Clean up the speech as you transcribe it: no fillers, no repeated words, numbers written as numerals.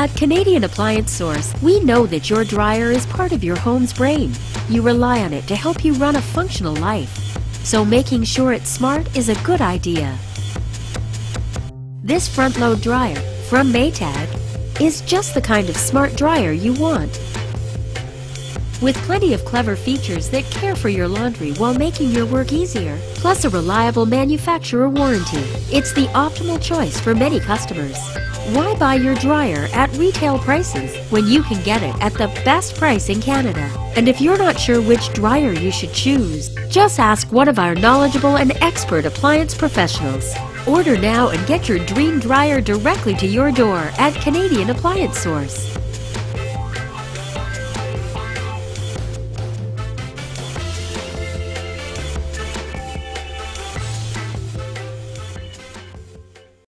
At Canadian Appliance Source, we know that your dryer is part of your home's brain. You rely on it to help you run a functional life. So making sure it's smart is a good idea. This front-load dryer from Maytag is just the kind of smart dryer you want. With plenty of clever features that care for your laundry while making your work easier, plus a reliable manufacturer warranty, it's the optimal choice for many customers. Why buy your dryer at retail prices when you can get it at the best price in Canada? And if you're not sure which dryer you should choose, just ask one of our knowledgeable and expert appliance professionals. Order now and get your dream dryer directly to your door at Canadian Appliance Source.